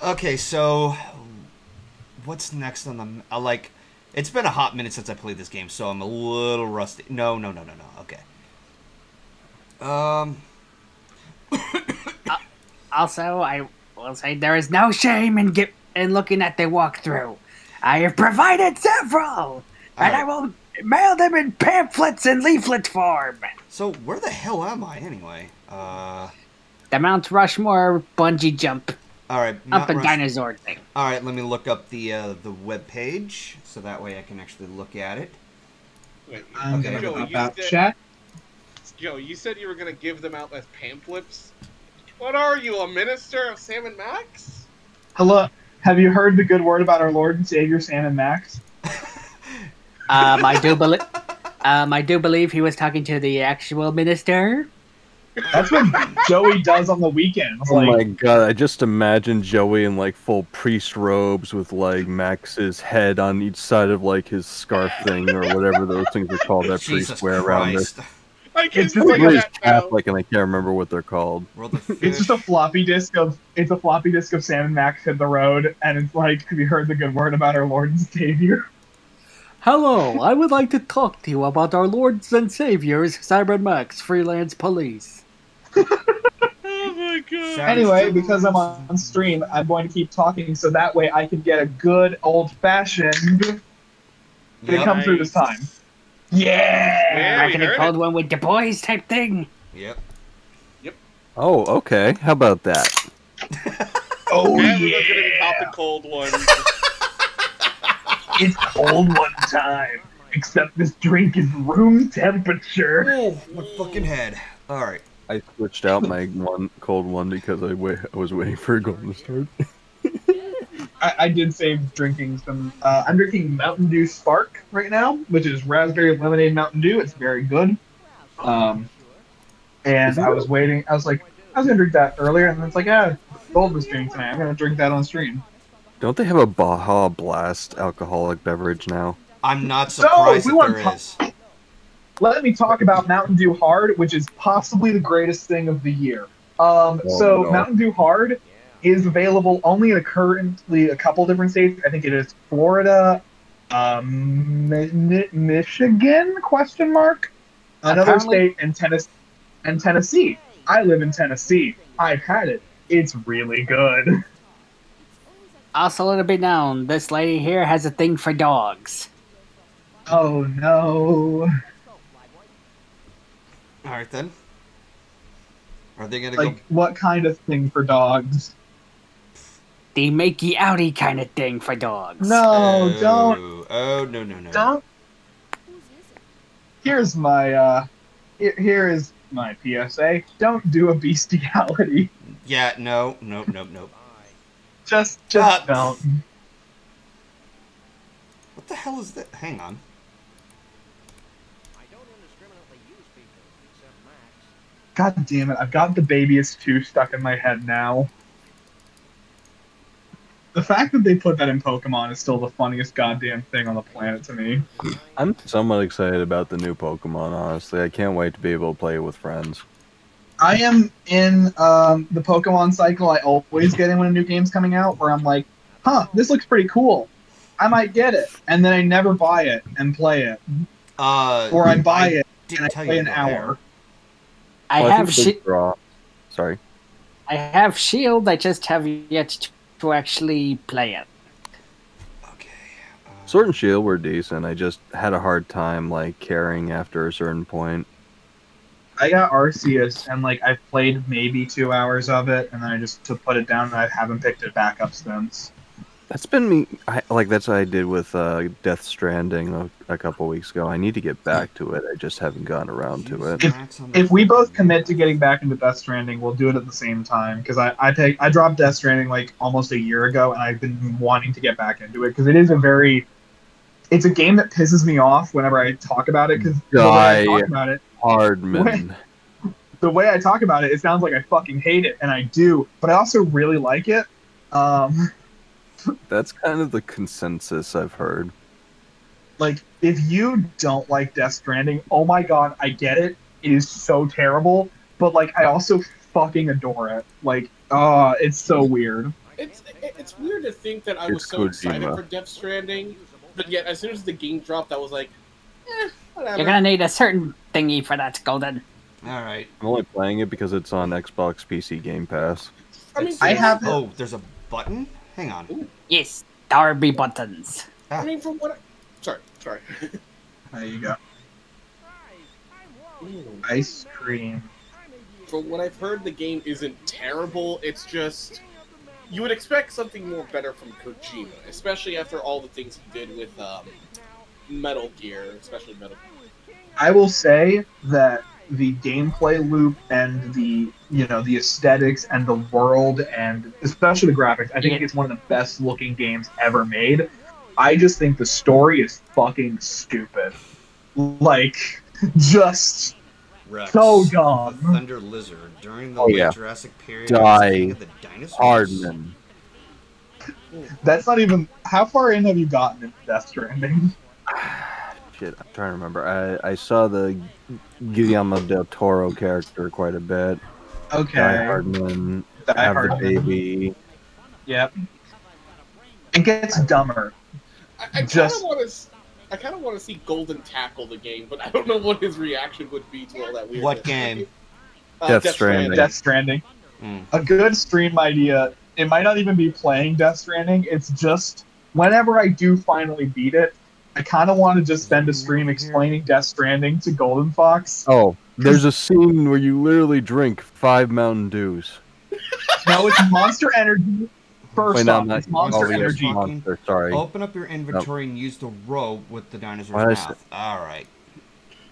Okay, so what's next on the... Like, it's been a hot minute since I played this game, so I'm a little rusty. No. Okay. Also, I will say there is no shame in looking at the walkthrough. I have provided several, and I will mail them in pamphlets and leaflet form. So where the hell am I anyway? The Mount Rushmore bungee jump. All right, up a dinosaur thing. All right, let me look up the web page so that way I can actually look at it. Wait, okay. Joe, about chat. Joe, you said you were gonna give them out as pamphlets. What are you, a minister of Sam and Max? Hello. Have you heard the good word about our Lord and Savior Sam and Max? I do believe he was talking to the actual minister. That's what Joey does on the weekends. Oh my god, I just imagine Joey in like full priest robes with like Max's head on each side of like his scarf thing or whatever those things are called that priests wear around this. It's just like that Catholic now. And I can't remember what they're called. It's just a floppy disk of Sam and Max Hit the Road, and it's like, have you heard the good word about our Lord and Savior? Hello, I would like to talk to you about our Lords and Saviors, Cyber Max, Freelance Police. Oh my god. Anyway, because I'm on stream, I'm going to keep talking so that way I can get a good old-fashioned to come through this time. Yeah! I can have called one with the boys type thing. Yep. Oh, okay. How about that? Oh, yeah! We're going to be popping cold ones. It's cold one time, except this drink is room temperature. Oh, my fucking head. All right. I switched out my one cold one because I was waiting for a golden start. I did save drinking some. I'm drinking Mountain Dew Spark right now, which is raspberry lemonade Mountain Dew. It's very good. And I was waiting. I was like, I was going to drink that earlier, and then it's like, yeah, Gold was drinking tonight. I'm going to drink that on stream. Don't they have a Baja Blast alcoholic beverage now? I'm not surprised there is. Let me talk about Mountain Dew Hard, which is possibly the greatest thing of the year. Mountain Dew Hard is available only in currently a couple different states. I think it is Florida, Michigan? Question mark. Another state, and Tennessee. I live in Tennessee. I've had it. It's really good. Also, let it be known, this lady here has a thing for dogs. Oh no! All right then. Are they gonna go? What kind of thing for dogs? The makey outy kind of thing for dogs. No, oh, don't. Oh no. Don't. Here's my here is my PSA. Don't do a bestiality. Yeah. No. Just don't. What the hell is that? Hang on. I don't indiscriminately use people, except Max. God damn it, I've got the babyest 2 stuck in my head now. The fact that they put that in Pokemon is still the funniest goddamn thing on the planet to me. I'm somewhat excited about the new Pokemon, honestly. I can't wait to be able to play it with friends. I am in the Pokemon cycle I always get in when a new game's coming out, where I'm like, huh, this looks pretty cool. I might get it. And then I never buy it and play it. Or I buy it and I play an hour. I have Shield, I just have yet to actually play it. Okay. Sword and Shield were decent, I just had a hard time like caring after a certain point. I got Arceus, and like I've played maybe 2 hours of it, and then I just put it down, and I haven't picked it back up since. That's been me. That's what I did with Death Stranding a couple weeks ago. I need to get back to it. I just haven't gotten around to it. If we both commit to getting back into Death Stranding, we'll do it at the same time. Because I dropped Death Stranding like almost a year ago, and I've been wanting to get back into it because it is a very. It's a game that pisses me off whenever I talk about it because the way I talk about it, it sounds like I fucking hate it, and I do, but I also really like it. That's kind of the consensus I've heard. Like, if you don't like Death Stranding, oh my god, I get it. It is so terrible, but like, I also fucking adore it. Like, it's so weird. It's weird to think that I was so excited for Death Stranding, but yet as soon as the game dropped, I was like, eh, whatever. You're gonna need a certain thingy for that, Golden. All right. I'm only playing it because it's on Xbox PC Game Pass. I mean, I have. Oh, there's a button. Hang on. Ooh. Yes, RB buttons. Ah. I mean, from what? Sorry. There you go. Ooh. Ice cream. From what I've heard, the game isn't terrible. It's just you would expect something more better from Kojima, especially after all the things he did with Metal Gear, especially Metal Gear. I will say that the gameplay loop and the, you know, the aesthetics and the world and especially the graphics, I think it's one of the best looking games ever made. I just think the story is fucking stupid. Like, just Rex, so dumb. The Thunder Lizard during the Jurassic period. Die, Hardman. That's not even. How far in have you gotten in Death Stranding? Shit, I'm trying to remember. I saw the Guillermo del Toro character quite a bit. Okay. Die Hardman. Die Hardman. Have the baby. Yep. It gets dumber. I kind of want to see Golden tackle the game, but I don't know what his reaction would be to all that weirdness. What game? Death Stranding. Death Stranding. Mm. A good stream idea. It might not even be playing Death Stranding. It's just whenever I do finally beat it, I kind of want to just spend a stream explaining Death Stranding to Golden Fox. Oh, there's a scene where you literally drink 5 Mountain Dews. No, it's Monster Energy. First off, it's Monster Energy. Monster, sorry. Open up your inventory and use the rope with the dinosaur's mouth. Alright.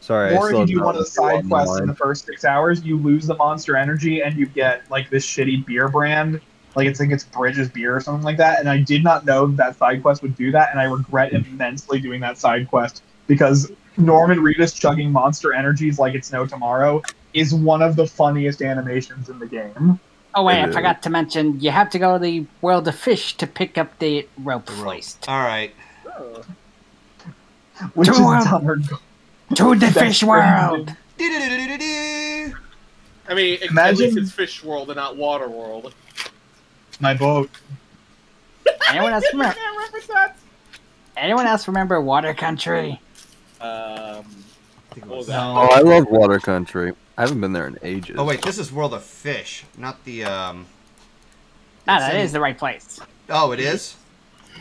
Sorry. Or if you do one of the side quests in the first 6 hours, you lose the Monster Energy and you get like this shitty beer brand. Like it's Bridges Beer or something like that. And I did not know that side quest would do that, and I regret immensely doing that side quest because Norman Reedus chugging Monster Energies like it's no tomorrow is one of the funniest animations in the game. Oh, wait, I forgot to mention, you have to go to the World of Fish to pick up the rope first. Alright. Which is dumber. To the Fish World! I mean, imagine it's Fish World and not Water World. My boat. Anyone else remember? Anyone else remember Water Country? Oh, I love Water Country. I haven't been there in ages. Oh wait, this is World of Fish, not the No, that is the right place. Oh, it is?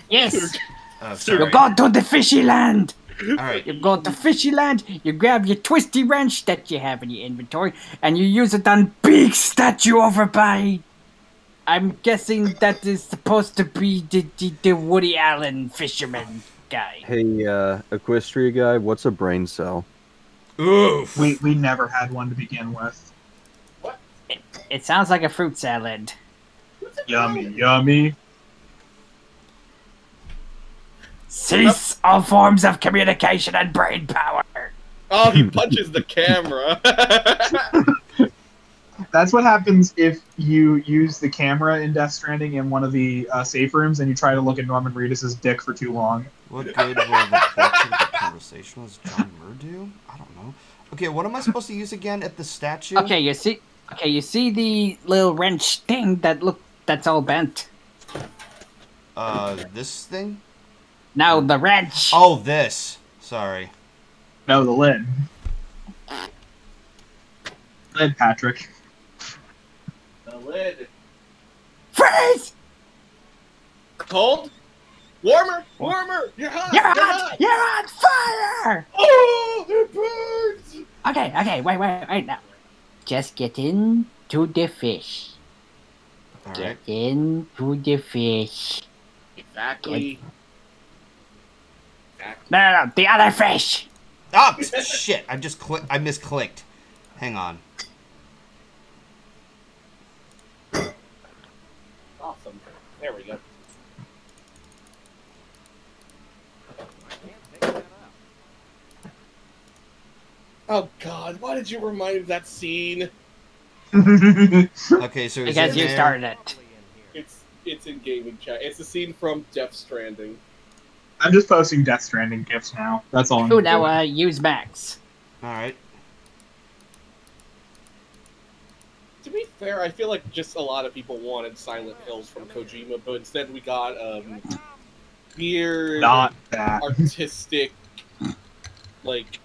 Yes. Oh, you go to the fishy land. All right. You go to fishy land, you grab your twisty wrench that you have in your inventory, and you use it on big statue over by... I'm guessing that is supposed to be the Woody Allen fisherman guy. Hey, Equestria guy, what's a brain cell? Oof. We never had one to begin with. What? It sounds like a fruit salad. Yummy, yummy. Cease all forms of communication and brain power. Oh, he punches the camera. That's what happens if you use the camera in Death Stranding in one of the safe rooms and you try to look at Norman Reedus' dick for too long. What good will the conversationalist John Murr do? I don't know. Okay, what am I supposed to use again at the statue? Okay, you see the little wrench thing that's all bent. This thing? No, the wrench. Oh, this. Sorry. No, the lid. Lid, Patrick. The lid. Freeze! Cold? Warmer! Warmer! You're hot! You're hot! You're on fire! Oh, it burns! Okay, wait now. Just get in to the fish. All right. Get in to the fish. Exactly. No, the other fish! Oh, shit, I misclicked. Hang on. Awesome. There we go. Oh God! Why did you remind me of that scene? Okay, so because you started it. It's in gaming chat. It's a scene from Death Stranding. I'm just posting Death Stranding gifs now. That's all. Ooh, now use Max. All right. To be fair, I feel like just a lot of people wanted Silent Hills from Kojima, but instead we got weird, not that artistic, like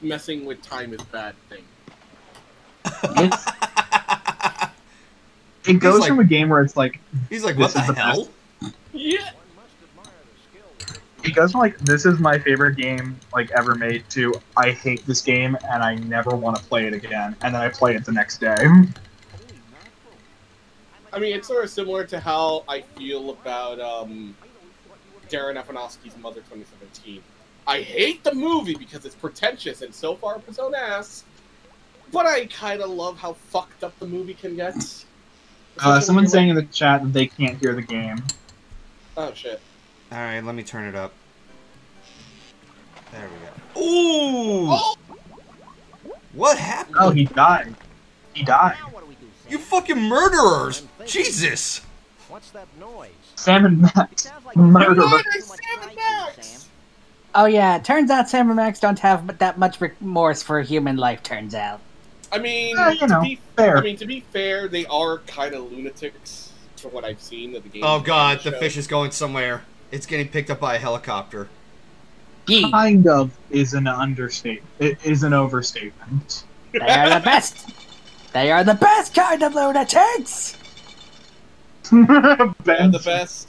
messing with time is bad thing. It goes like, from a game where it's like he's like, what the hell? Yeah. It goes from like, this is my favorite game like ever made to I hate this game and I never want to play it again, and then I play it the next day. I mean, it's sort of similar to how I feel about Darren Aronofsky's Mother 2017. I hate the movie because it's pretentious and so far up its own ass, but I kind of love how fucked up the movie can get. Someone's saying in the chat that they can't hear the game. Oh shit. Alright, let me turn it up. There we go. Ooh! Oh! What happened? Oh, he died. He died. You fucking murderers! Jesus! What's that noise? Sam and Max. Murderers. Sam and Max! Oh yeah, turns out Sam and Max don't have that much remorse for human life, turns out. I mean, you know, to be fair, they are kind of lunatics from what I've seen of the game. Oh god, the fish is going somewhere. It's getting picked up by a helicopter. Kind of is an understatement. It is an overstatement. They are the best. They are the best kind of lunatics. They're the best.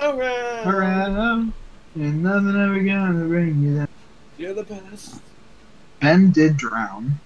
Around. And nothing ever gonna bring you down. You're the best. Ben did drown.